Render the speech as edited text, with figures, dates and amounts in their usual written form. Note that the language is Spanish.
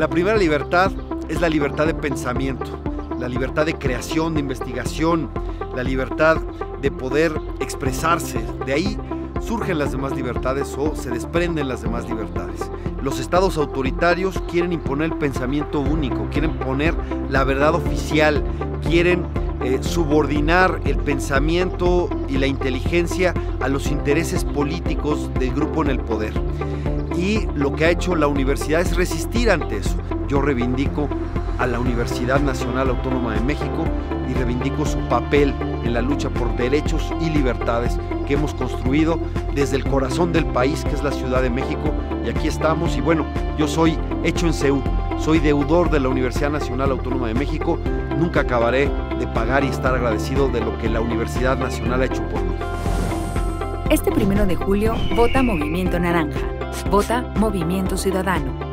La primera libertad es la libertad de pensamiento, la libertad de creación, de investigación, la libertad de poder expresarse. De ahí surgen las demás libertades o se desprenden las demás libertades. Los estados autoritarios quieren imponer el pensamiento único, quieren poner la verdad oficial, quieren subordinar el pensamiento y la inteligencia a los intereses políticos del grupo en el poder. Y lo que ha hecho la universidad es resistir ante eso. Yo reivindico a la Universidad Nacional Autónoma de México y reivindico su papel en la lucha por derechos y libertades que hemos construido desde el corazón del país, que es la Ciudad de México, y aquí estamos. Y bueno, yo soy hecho en CEU, soy deudor de la Universidad Nacional Autónoma de México, nunca acabaré de pagar y estar agradecido de lo que la Universidad Nacional ha hecho por mí. Este 1 de julio, vota Movimiento Naranja, vota Movimiento Ciudadano.